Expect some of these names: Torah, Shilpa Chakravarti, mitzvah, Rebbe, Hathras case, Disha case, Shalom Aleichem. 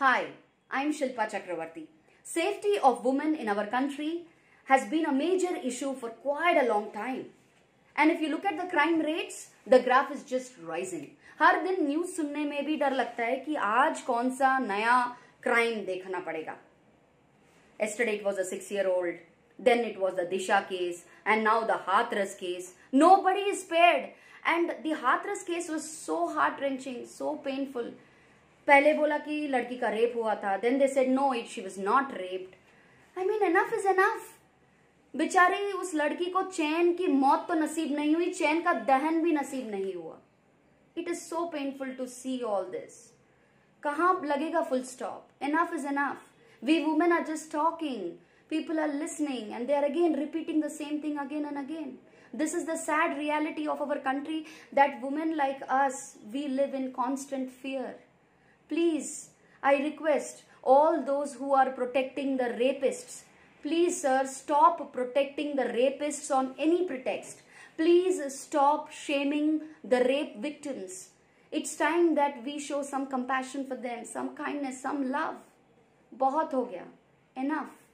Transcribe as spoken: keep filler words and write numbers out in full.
Hi, I'm Shilpa Chakravarti. Safety of women in our country has been a major issue for quite a long time. And if you look at the crime rates, the graph is just rising. हर दिन news सुनने में भी डर लगता है कि आज कौन सा नया crime देखना पड़ेगा. Yesterday it was a six-year-old, then it was the Disha case, and now the Hathras case. Nobody is spared. And the Hathras case was so heart-wrenching, so painful. पहले बोला कि लड़की का रेप हुआ था. Then they said no, it she was not raped. I mean, enough is enough. बेचारी उस लड़की को चैन की मौत तो नसीब नहीं हुई, चैन का दहन भी नसीब नहीं हुआ. It is so painful to see all this. कहाँ लगेगा full stop? Enough is enough. We women are just talking. People are listening and they are again repeating the same thing again and again. This is the sad reality of our country, that women like us, we live in constant fear. Please, I request all those who are protecting the rapists, please sir, stop protecting the rapists on any pretext. Please stop shaming the rape victims. It's time that we show some compassion for them, some kindness, some love. बहुत हो गया. Enough.